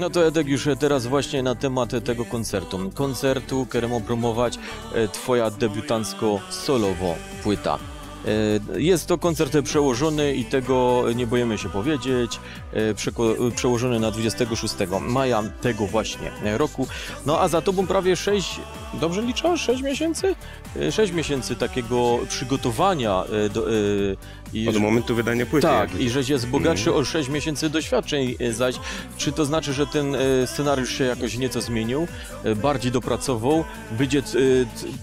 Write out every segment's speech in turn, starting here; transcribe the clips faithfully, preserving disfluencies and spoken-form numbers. No to Edek już teraz właśnie na temat tego koncertu. Koncertu, któremu promować twoja debiutancko-solowo płyta. Jest to koncert przełożony i tego nie boimy się powiedzieć, przełożony na dwudziestego szóstego maja tego właśnie roku. No a za tobą prawie sześć, dobrze liczę? sześć miesięcy? sześć miesięcy takiego przygotowania do, i, od momentu wydania płyty. Tak, jakby. I że się zbogatszy mm. o sześć miesięcy doświadczeń zaś. Czy to znaczy, że ten scenariusz się jakoś nieco zmienił, bardziej dopracował, będzie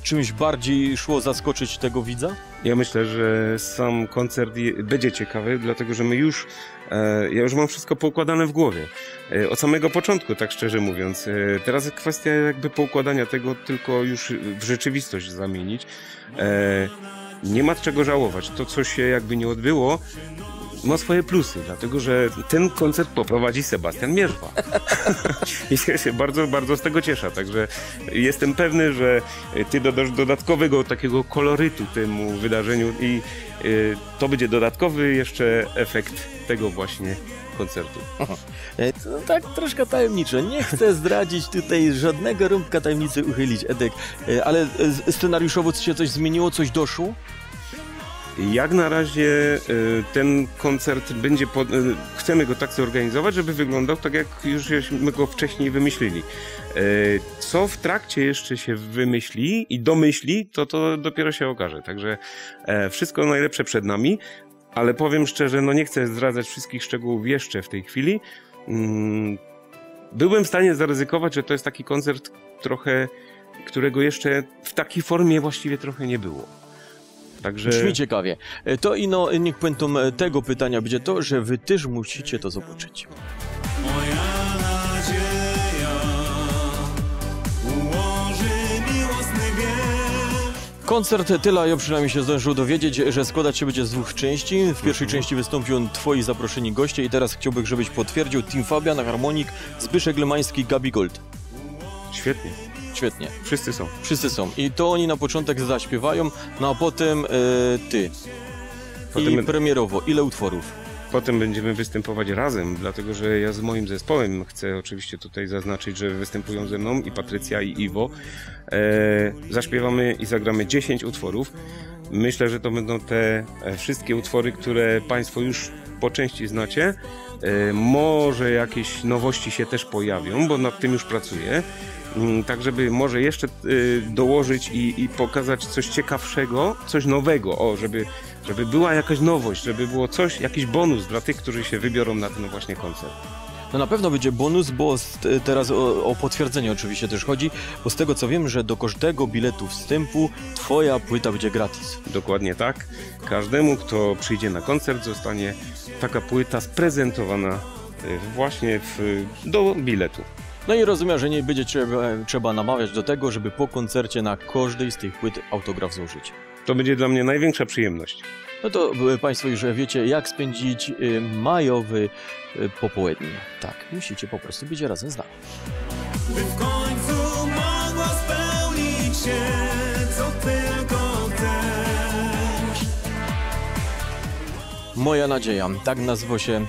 czymś bardziej szło zaskoczyć tego widza? Ja myślę, że sam koncert będzie ciekawy, dlatego że my już, e, ja już mam wszystko poukładane w głowie. E, od samego początku, tak szczerze mówiąc. E, teraz jest kwestia jakby poukładania tego, tylko już w rzeczywistość zamienić. E, nie ma czego żałować. To, co się jakby nie odbyło, ma swoje plusy, dlatego że ten koncert poprowadzi Sebastian Mierzwa. I się bardzo, bardzo z tego cieszę, także jestem pewny, że ty dodasz dodatkowego takiego kolorytu temu wydarzeniu i y, to będzie dodatkowy jeszcze efekt tego właśnie koncertu. No, tak troszkę tajemnicze. Nie chcę zdradzić tutaj żadnego rąbka tajemnicy uchylić, Edek, ale scenariuszowo się coś zmieniło, coś doszło? Jak na razie ten koncert będzie, pod... chcemy go tak zorganizować, żeby wyglądał tak, jak jużśmy go wcześniej wymyślili. Co w trakcie jeszcze się wymyśli i domyśli, to to dopiero się okaże. Także wszystko najlepsze przed nami, ale powiem szczerze, no nie chcę zdradzać wszystkich szczegółów jeszcze w tej chwili. Byłem w stanie zaryzykować, że to jest taki koncert trochę, którego jeszcze w takiej formie właściwie trochę nie było. Także... Brzmi ciekawie. To ino, niech puentą tego pytania będzie to, że wy też musicie to zobaczyć. Moja nadzieja ułoży miłosny wiek. Koncert tyle, ja przynajmniej się zdążył dowiedzieć, że składać się będzie z dwóch części. W pierwszej części wystąpią twoi zaproszeni goście i teraz chciałbym, żebyś potwierdził: Tim Fabian, Harmonik, Zbyszek Lemański, Gabi Gold. Świetnie. Świetnie. Wszyscy są. Wszyscy są. I to oni na początek zaśpiewają, no a potem e, ty. Potem I premierowo. Ile utworów? Potem będziemy występować razem, dlatego że ja z moim zespołem chcę oczywiście tutaj zaznaczyć, że występują ze mną i Patrycja, i Iwo. E, zaśpiewamy i zagramy dziesięć utworów. Myślę, że to będą te wszystkie utwory, które państwo już po części znacie. E, może jakieś nowości się też pojawią, bo nad tym już pracuję. Tak, żeby może jeszcze y, dołożyć i, i pokazać coś ciekawszego, coś nowego, o, żeby, żeby była jakaś nowość, żeby było coś, jakiś bonus dla tych, którzy się wybiorą na ten właśnie koncert. No na pewno będzie bonus, bo teraz o, o potwierdzenie oczywiście też chodzi, bo z tego co wiem, że do każdego biletu wstępu twoja płyta będzie gratis. Dokładnie tak. Każdemu, kto przyjdzie na koncert, zostanie taka płyta sprezentowana y, właśnie w, do biletu. No i rozumiem, że nie będzie trzeba, trzeba namawiać do tego, żeby po koncercie na każdej z tych płyt autograf złożyć. To będzie dla mnie największa przyjemność. No to państwo już wiecie, jak spędzić majowy popołudnie. Tak, musicie po prostu być razem z nami. By w końcu mogła spełnić się, co tylko chcesz. Moja nadzieja, tak nazwa się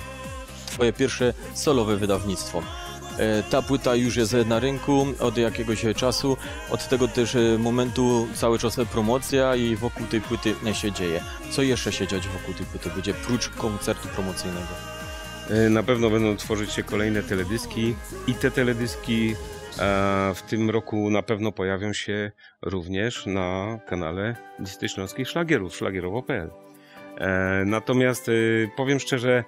twoje pierwsze solowe wydawnictwo. Ta płyta już jest na rynku od jakiegoś czasu, od tego też momentu cały czas promocja i wokół tej płyty się dzieje. Co jeszcze się dziać wokół tej płyty będzie, prócz koncertu promocyjnego? Na pewno będą tworzyć się kolejne teledyski i te teledyski w tym roku na pewno pojawią się również na kanale Listy Śląskich Szlagierów, szlagierowo kropka pe el. Natomiast powiem szczerze,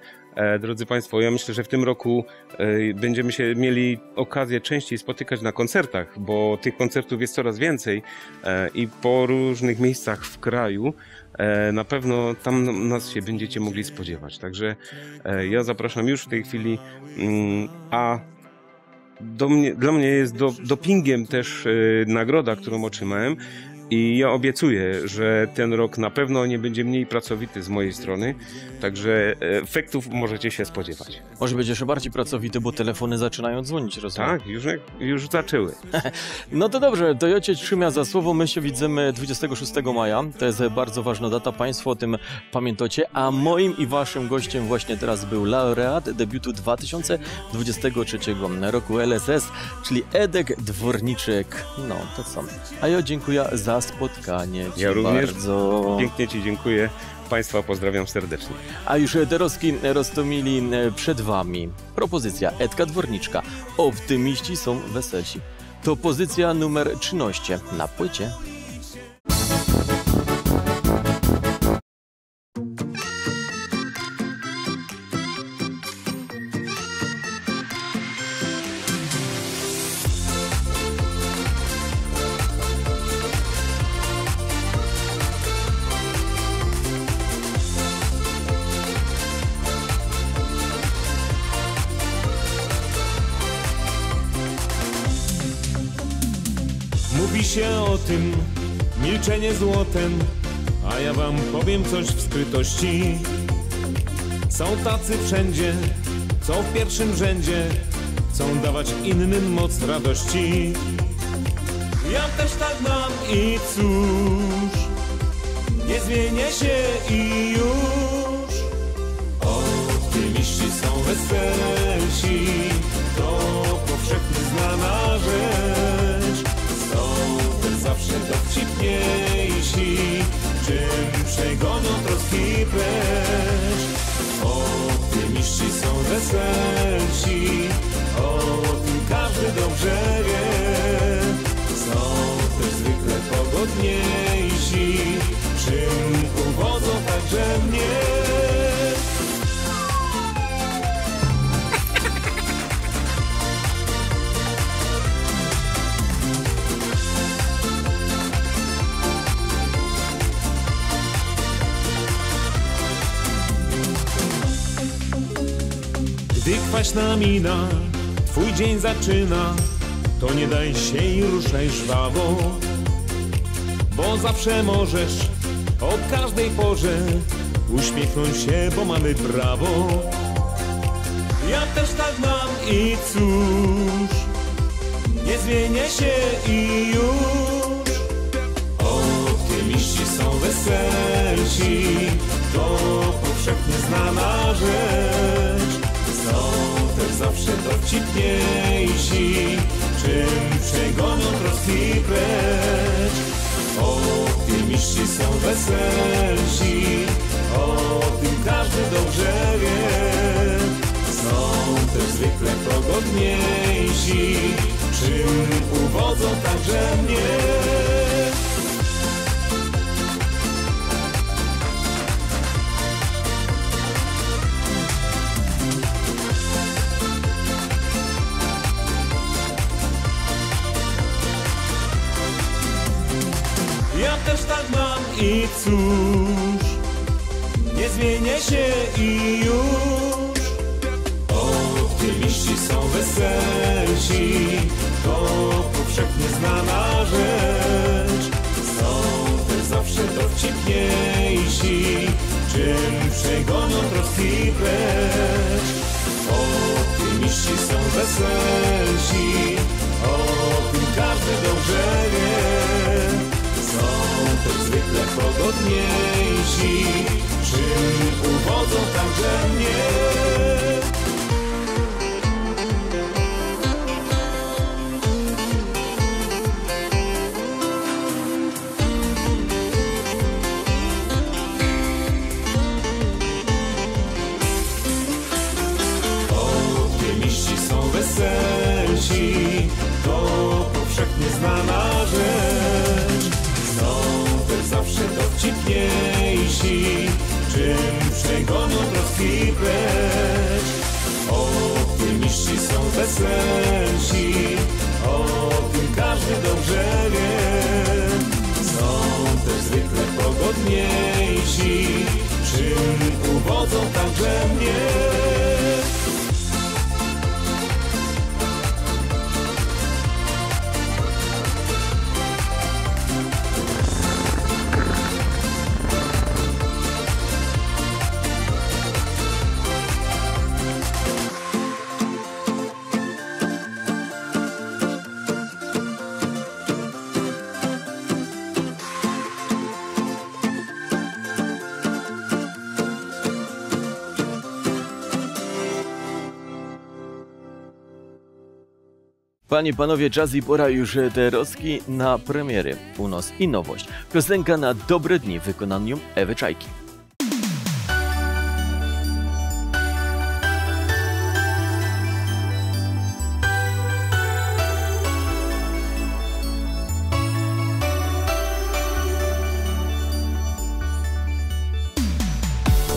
drodzy państwo, ja myślę, że w tym roku będziemy się mieli okazję częściej spotykać na koncertach, bo tych koncertów jest coraz więcej i po różnych miejscach w kraju na pewno tam nas się będziecie mogli spodziewać. Także ja zapraszam już w tej chwili, a do mnie, dla mnie jest do, dopingiem też nagroda, którą otrzymałem. I ja obiecuję, że ten rok na pewno nie będzie mniej pracowity z mojej strony, także efektów możecie się spodziewać. Może będzie jeszcze bardziej pracowity, bo telefony zaczynają dzwonić, rozumiem? Tak, już, już zaczęły. No to dobrze, Toyocie trzymia za słowo, my się widzimy dwudziestego szóstego maja, to jest bardzo ważna data, Państwo o tym pamiętacie, a moim i Waszym gościem właśnie teraz był laureat debiutu dwa tysiące dwudziestego trzeciego roku L S S, czyli Edek Dworniczek. No to co? A ja dziękuję za spotkanie. Ci ja również bardzo pięknie Ci dziękuję. Państwa pozdrawiam serdecznie. A już Doroski roztomili przed Wami. Propozycja Edka Dworniczka. Optymiści są weselsi. To pozycja numer trzynaście na płycie. Milczenie złotem, a ja wam powiem coś w skrytości. Są tacy wszędzie, co w pierwszym rzędzie, chcą dawać innym moc radości. Ja też tak mam i cóż, nie zmienię się i już. Optymiści są weselsi, to powszechnie znana rzecz. Zawsze dowcipniejsi, czym przegonią troski precz. Optymiści są weselsi, o tym każdy dobrze wie. Są też zwykle pogodniejsi, czym uwodzą także mnie. Gdy kwaśna mina twój dzień zaczyna, to nie daj się i ruszaj żwawo, bo zawsze możesz o każdej porze uśmiechnąć się, bo mamy prawo. Ja też tak mam i cóż, nie zmienię się i już. Optymiści są weselsi, to powszechnie znana rzecz. Są też zawsze dowcipniejsi, czym przegonią troski precz. Optymiści są weselsi, o tym każdy dobrze wie. Są też zwykle pogodniejsi, czym uwodzą także mnie. Ja też tak mam i cóż, nie zmienię się i już. Optymiści są weselsi, to powszechnie znana rzecz. Są też zawsze dowcipniejsi, czym przegonią troski precz. Optymiści są weselsi, o tym każdy dobrze wie. Są też zwykle pogodniejsi, czym uwodzą także mnie. Optymiści są weselsi, to powszechnie znana rzecz. Zawsze dowcipniejsi, czym przegonią troski precz. Optymiści są weselsi, o tym każdy dobrze wie. Są też zwykle pogodniejsi, czym uwodzą także mnie. Panie i panowie, czas i pora już troski na premiery. U nas i nowość. Piosenka na dobre dni w wykonaniu Ewy Czajki.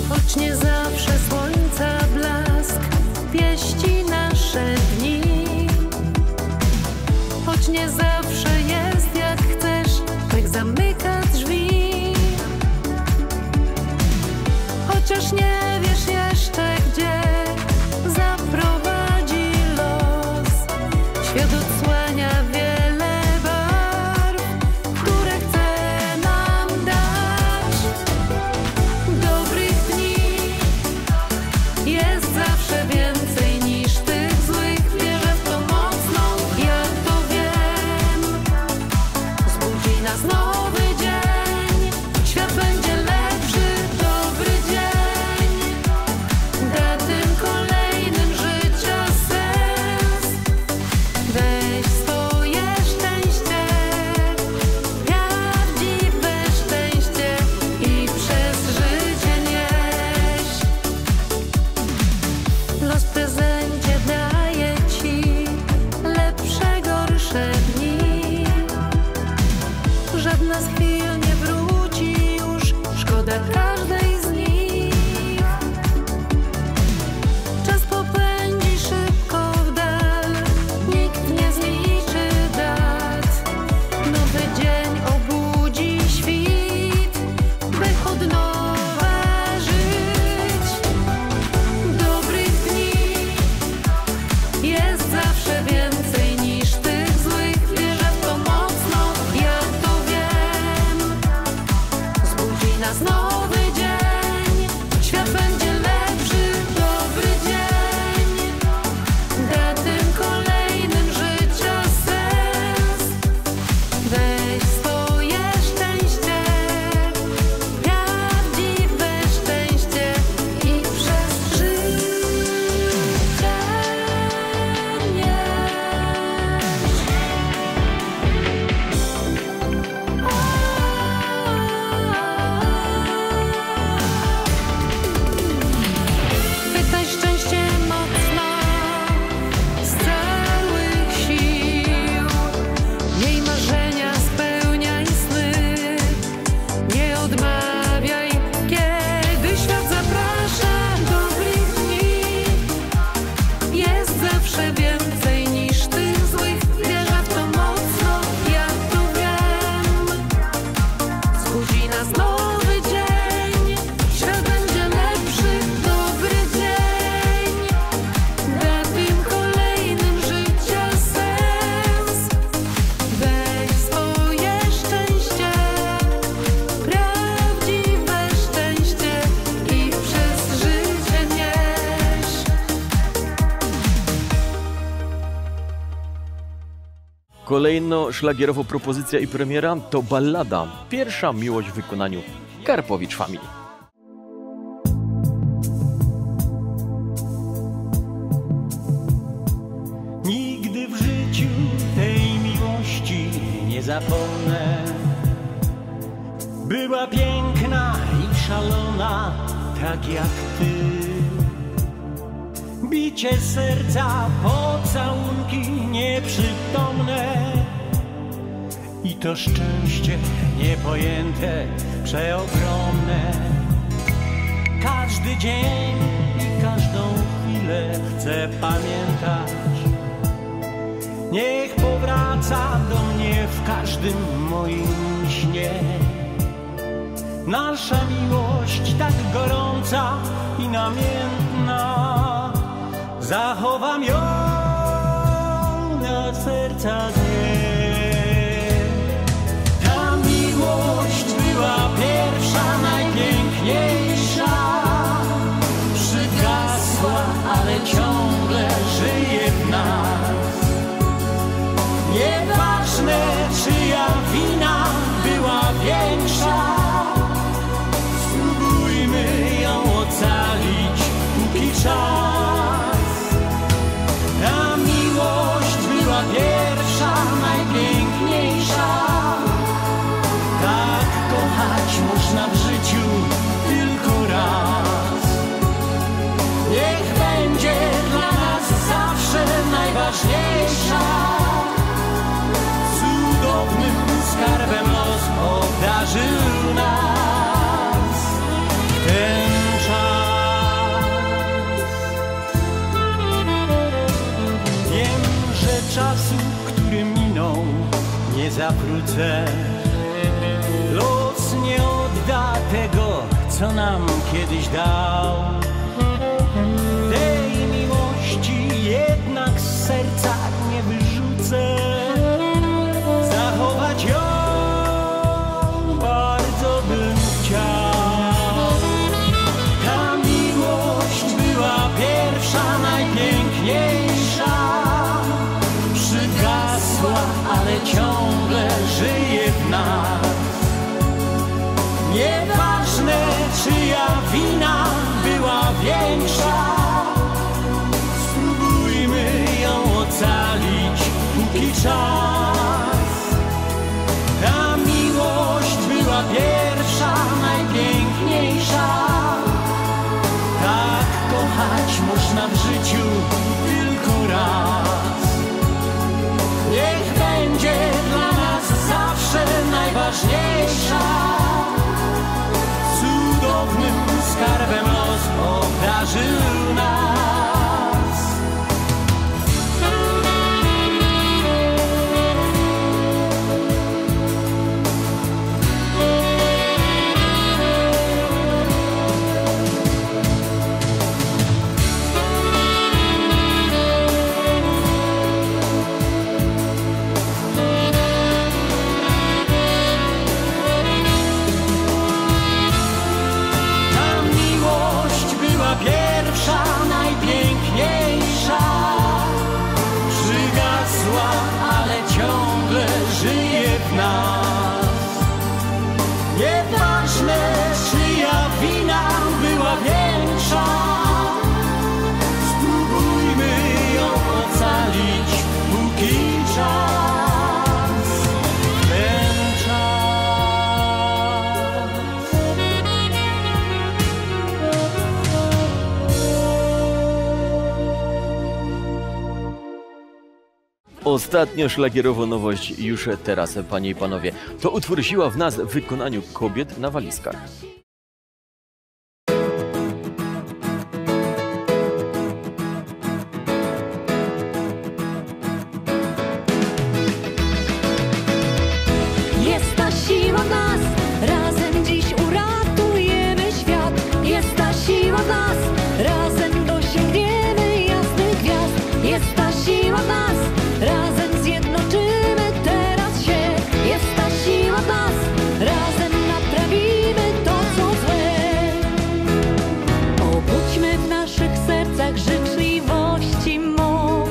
Choć nie zawsze słońca blask pieści nasze dni, choć nie zawsze jest jak chcesz, tak zamyka drzwi. Chociaż nie wiesz jeszcze gdzie zaprowadzi los, świat odsłania wiele barw, które chce nam dać. Dobrych dni jest zawsze więcej. Kolejno szlagierowo propozycja i premiera to ballada Pierwsza miłość w wykonaniu Karpowicz Family. Nigdy w życiu tej miłości nie zapomnę. Była piękna i szalona, tak jak ty. Bicie serca, pocałunki nieprzytomne i to szczęście niepojęte, przeogromne. Każdy dzień i każdą chwilę chcę pamiętać. Niech powraca do mnie w każdym moim śnie. Nasza miłość tak gorąca i namiętna, zachowam ją na serca dnie. Ta miłość była pierwsza, najpiękniejsza. Przygasła, ale ciągle żyje w nas. Nieważne czyja wina była większa, spróbujmy ją ocalić póki czas. Yeah. niech będzie dla nas zawsze najważniejsza. Cudownym skarbem los obdarzył nas ten czas. Wiem, że czasu, który minął, nie zawrócę. Los nie odda tego, co nam kiedyś dał. Tej miłości jednak z serca nie wyrzucę. Zachować ją bardzo bym chciał. Ta miłość była pierwsza, najpiękniejsza. Przygasła, ale ciągle żyje w nas. Nieważne, czyja wina była większa, spróbujmy ją ocalić, póki czas. Ta miłość była pierwsza, najpiękniejsza. Tak kochać można w życiu tylko raz. Niech będzie dla nas zawsze najważniejsza. Skarbem los obdarzył nas. Nieważne, czyja wina była większa, spróbujmy ją ocalić, póki czas, ten czas. Ostatnia szlagierowa nowość już teraz, panie i panowie. To utwór Siła w nas w wykonaniu kobiet na walizkach. Jest ta siła w nas, razem dziś uratujemy świat. Jest ta siła w nas, razem dosięgniemy jasnych gwiazd. Jest ta siła w nas, razem zjednoczymy. Jest ta siła w nas, razem naprawimy to, co złe. Obudźmy w naszych sercach życzliwości moc.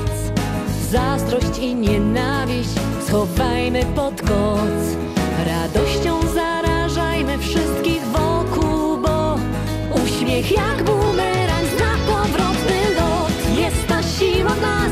Zazdrość i nienawiść schowajmy pod koc. Radością zarażajmy wszystkich wokół, bo uśmiech jak bumerang zna powrotny lot. Jest ta siła w nas,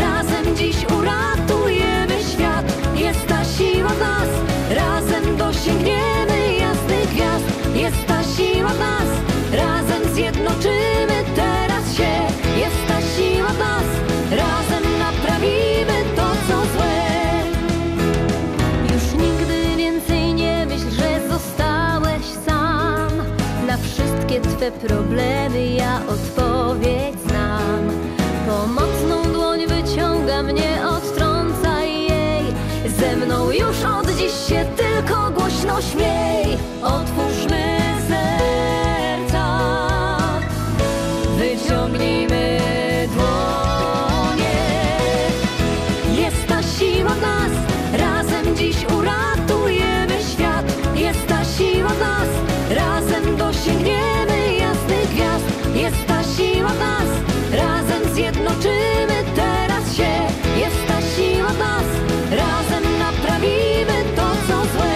razem dziś uratujemy świat. Jest ta siła w nas, razem dosięgniemy jasnych gwiazd. Jest ta siła w nas, razem zjednoczymy teraz się. Jest ta siła w nas, razem naprawimy to, co złe. Już nigdy więcej nie myśl, że zostałeś sam. Na wszystkie twe problemy ja odpowiedź znam. Pomocną dłoń wyciąga mnie od trąd. Ze mną już od dziś się tylko głośno śmiej. Otwórzmy serca, wyciągnijmy dłonie. Jest ta siła w nas, razem dziś uratujemy świat. Jest ta siła w nas, razem dosięgniemy jasnych gwiazd. Jest ta siła w nas, razem zjednoczymy teraz się. Jest ta siła w nas, razem naprawimy to, co złe.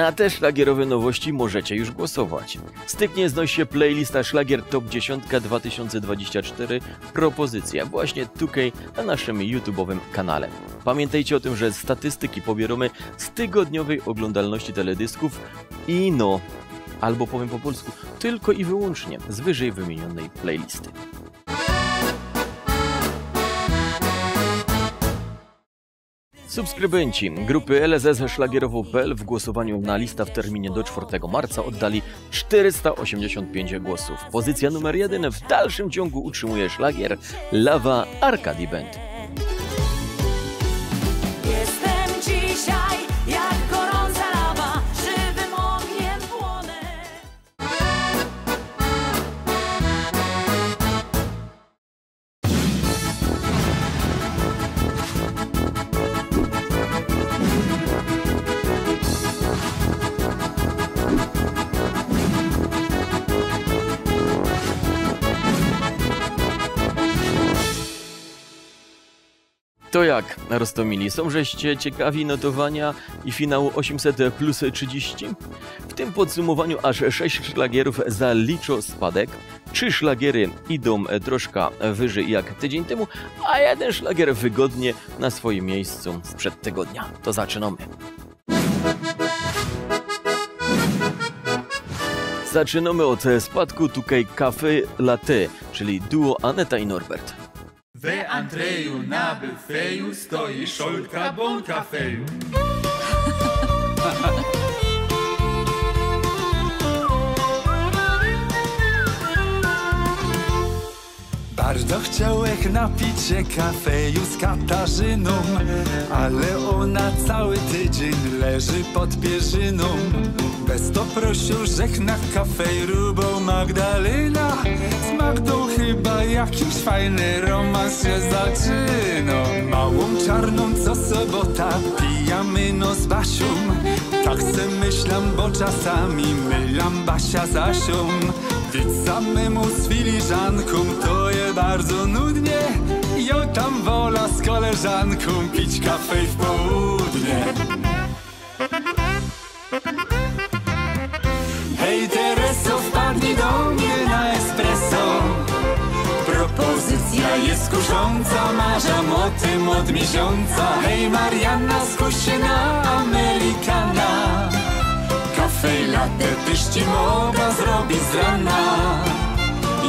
Na te szlagierowe nowości możecie już głosować. Styknie znosi się playlista Szlagier Top dziesięć dwa tysiące dwadzieścia cztery Propozycja właśnie dwa K na naszym YouTube'owym kanale. Pamiętajcie o tym, że statystyki pobieramy z tygodniowej oglądalności teledysków i no, albo powiem po polsku, tylko i wyłącznie z wyżej wymienionej playlisty. Subskrybenci grupy L S S Szlagierowo kropka pe el w głosowaniu na listę w terminie do czwartego marca oddali czterysta osiemdziesiąt pięć głosów. Pozycja numer jeden w dalszym ciągu utrzymuje szlagier Lava Arcady Band. Jestem dzisiaj jak gorąca lawa, żywym ogniem płonę. To jak, Rostomili, są żeście ciekawi notowania i finału osiemset plus trzydzieści? W tym podsumowaniu aż sześć szlagierów zaliczo spadek, trzy szlagiery idą troszkę wyżej jak tydzień temu, a jeden szlagier wygodnie na swoim miejscu sprzed tygodnia. To zaczynamy. Zaczynamy od spadku tutaj Kafy Latte, czyli duo Aneta i Norbert. We Andrzeju na bufeju stoi szolka bąka feju. Bardzo chciałem napić się kafeju z Katarzyną, ale ona cały tydzień leży pod pierzyną. Bez to prosił żegna kafejru, bo Magdalena z Magdą chyba jakiś fajny romans się zaczyna. Małą czarną co sobota pijamy no z Basią. Tak se myślam, bo czasami mylam Basia z Asią. Więc samemu z filiżanką to je bardzo nudnie. Ja tam wola z koleżanką pić kafej w południe. Hej Tereso, wpadnij do mnie na espresso. Propozycja jest kusząca, marzam o tym od miesiąca. Hej Marianna, skuś się na Amerykana. Kafej latte tyż ci mogę zrobić z rana.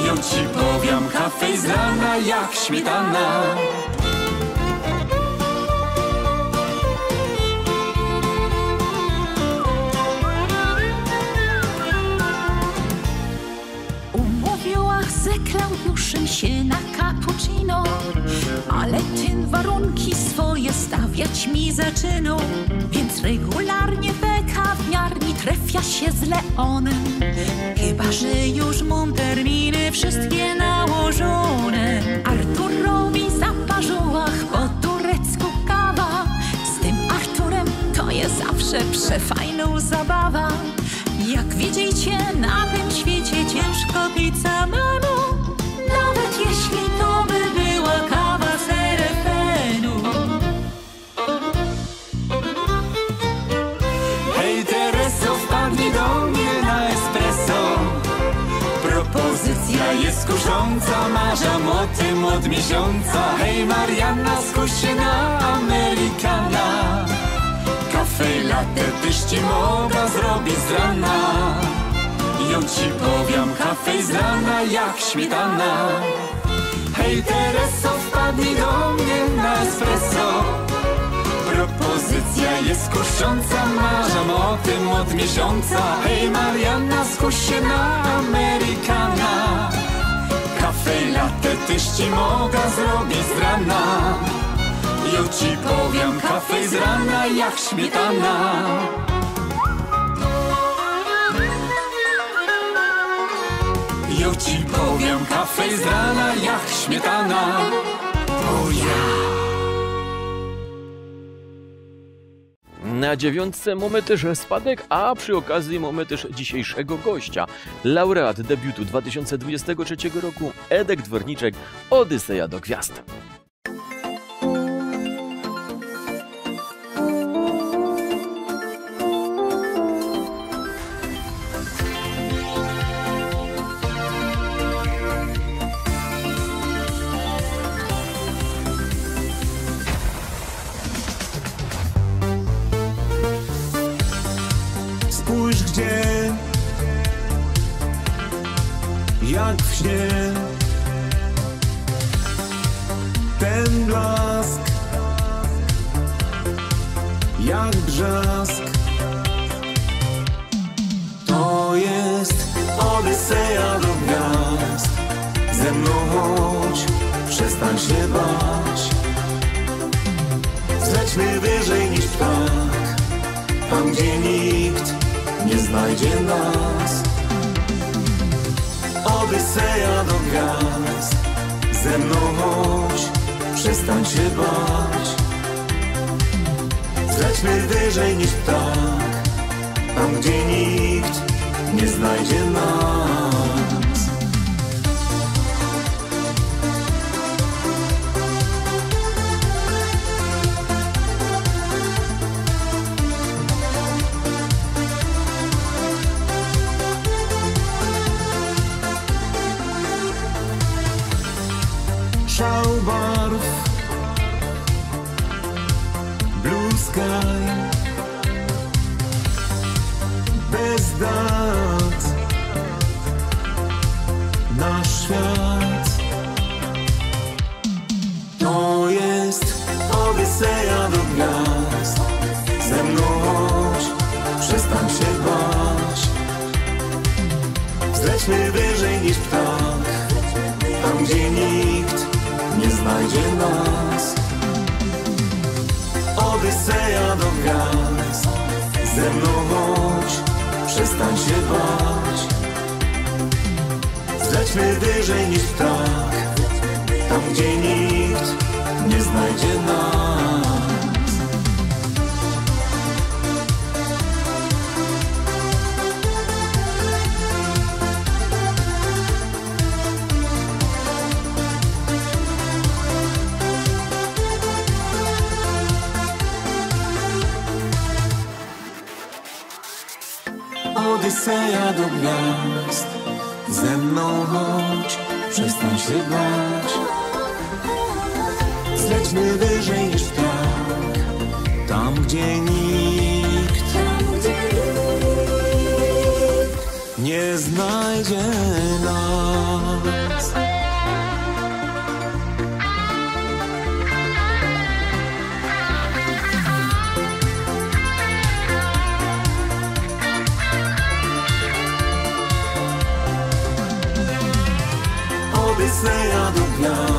Ja ci powiem, kafej z rana jak śmietana. Zaklaujuszy się na cappuccino, ale ten warunki swoje stawiać mi zaczynał. Więc regularnie we kawiarni trefia się z Leonem. Chyba, że już mam terminy wszystkie nałożone. Arturowi zaparzyła po turecku kawa. Z tym Arturem to jest zawsze przefajną zabawa. Jak widzicie, na tym świecie ciężko pić samemu, nawet jeśli to by była kawa z erefenu. Hej Tereso, wpadnij do mnie na espresso. Propozycja jest kusząca, marzam o tym od miesiąca. Hej Marianna, skuś się na Amerykana. Kafej latte tyż ci mogę zrobić z rana. Ja ci powiem, kafej z rana jak śmietana. Hej Tereso, wpadnij do mnie na espresso. Propozycja jest kusząca, marzam o tym od miesiąca. Hej Marianna, skuś się na Amerykana. Kafej latte tyż ci mogę zrobić z rana. Ja ci powiem, kafej z rana jak śmietana. Ja ci powiem, kafej z rana jak śmietana. O ja! Na dziewiątce mamy też spadek, a przy okazji mamy też dzisiejszego gościa. Laureat debiutu dwa tysiące dwudziestego trzeciego roku Edek Dworniczek, Odyseja do gwiazd. wiecznie. Ten blask jak brzask, to jest odyseja do gwiazd. Ze mną chodź, przestań się bać, zlećmy wyżej niż ptak, tam gdzie nikt nie znajdzie nas. Odyseja do gwiazd, ze mną chodź, przestań się bać, zlećmy wyżej niż ptak, tam gdzie nikt nie znajdzie nas. Bez dat nasz świat, to jest odyseja do gwiazd. Ze mną chodź, przestań się bać, zlećmy wyżej niż ptak, tam gdzie nikt nie znajdzie nas. Odyseja do gwiazd, ze mną chodź, przestań się bać, zlećmy wyżej niż ptak, tam gdzie nikt nie znajdzie nas. Odyseja do gwiazd, ze mną chodź, przestań się bać, zlećmy wyżej niż ptak, tam gdzie nikt, tam, gdzie nikt nie znajdzie nas. Odyseja do gwiazd.